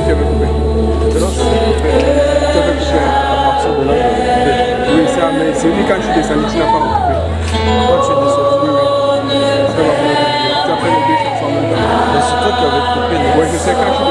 ludzie wykupieni. Dorośli to wykupienie absolutnie. We są my, z innych krajów też ani na pałkę. Oczy nie są zbyły. Trzeba było zapewnić, że są na. To jest to, co wykupieni. Właśnie z krajów.